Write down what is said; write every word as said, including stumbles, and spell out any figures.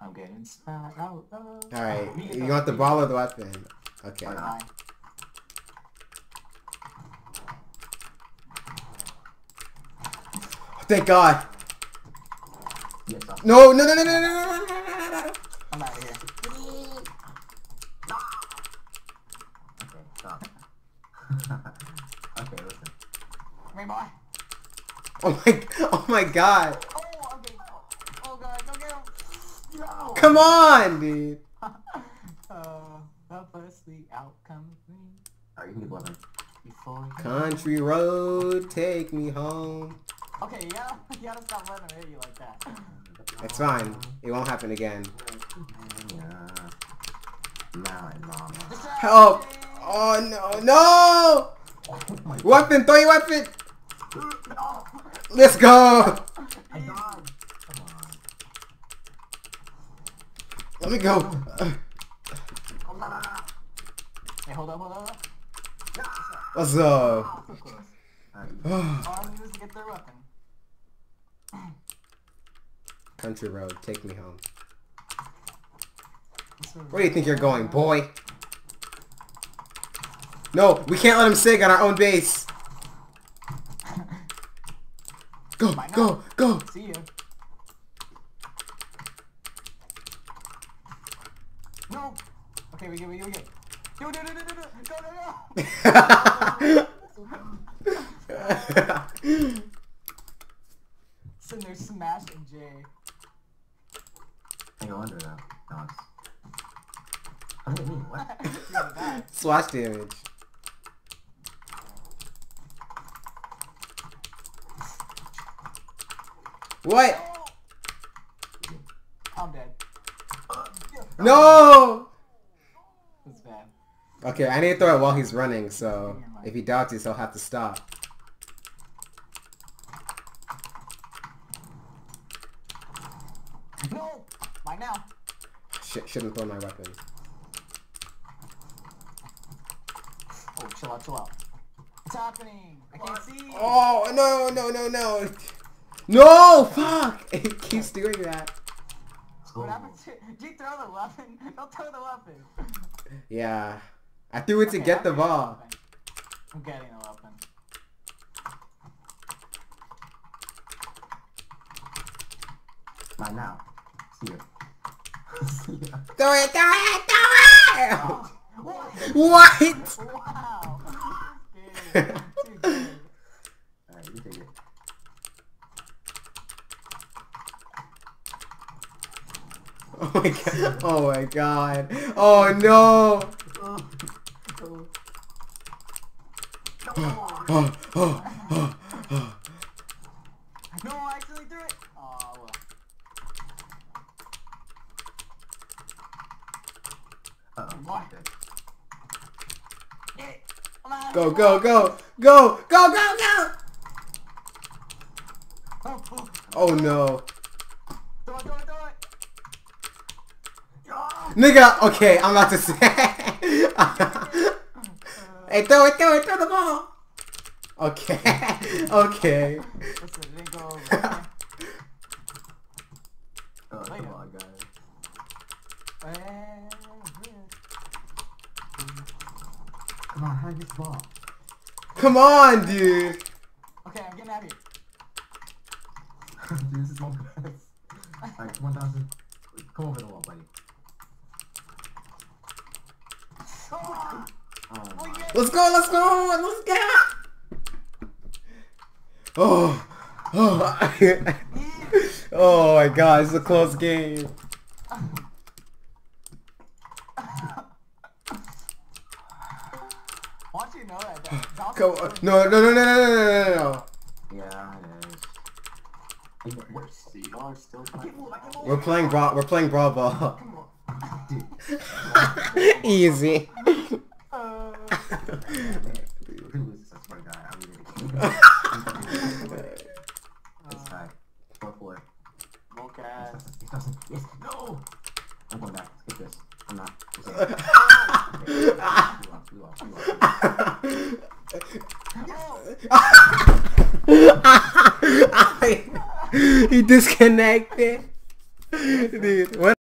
I'm getting spun out. Oh, oh. Alright, oh, you want the ball or the weapon? Okay. Right. Thank God. Yes, no, no, no, no, no, no, no, no, no, no, no. I'm out of here. Okay, stop. Okay, listen. Come here, boy. Oh my, oh my God. Oh, okay. Oh God, go get him. No. Come on, dude. uh, first the outcome thing. Alright, you need weapon. Before Country Road, take me home. Okay, you gotta, you gotta stop letting him hit you like that. It's fine. It won't happen again. Help! Oh no, no! Oh, weapon, throw your weapon! No. Let's go! Let me go! Hey, hold up, hold up. Let's go! All I need is to get their weapon. Country Road, take me home. Where do you think you're going, boy? No, we can't let him sig on our own base. Go, go, go! See you. No. Okay, we get, we get, we get. No, no, no, no, no, no, no, no. Sitting there smashing Jay. I go under though. No, I don't mean what? Swash damage. What? I'm dead. No! That's bad. Okay, I need to throw it while he's running, so if he dodges, he'll have to stop. No! Mine now! Sh shouldn't throw my weapon. Oh, chill out, chill out. What's happening? I can't see! Oh, no, no, no, no! No! Fuck! It keeps doing that. What happened to... Did you throw the weapon? Don't throw the weapon! Yeah. I threw it okay, to get I'm the ball. I'm getting the weapon. Not now. See ya. See ya. Throw it! Throw it! Throw it! Oh, what? What? Wow. Dude, too good. Alright, you take it. Oh my god. Oh my god. Oh no. Oh, oh. Oh, oh, oh, oh, oh. No, I actually threw it. Oh, well. Uh-oh. Go, go, go, go, go, go, go. Oh, oh. Oh no. Throw it, throw it, throw it. Nigga, okay, I'm about to say. Hey, throw it, throw it, throw the ball. Okay, okay. Oh, come on, guys. Come on, hurry this ball. Come on, dude. Okay, I'm getting out of here. Dude, this is one pass. Alright, come on, Dawson. Come over the wall, buddy. Oh, let's go, let's go, let's go! Oh, oh, oh my god, it's a close game. Why do you know that? Go, no, no, no, no, no, no, no, no. Yeah, it is. We're still playing. We're playing Brawl. We're playing Brawl Ball. Easy. Uh, no! I'm going back. Get this. I'm not. He disconnected. Dude, what?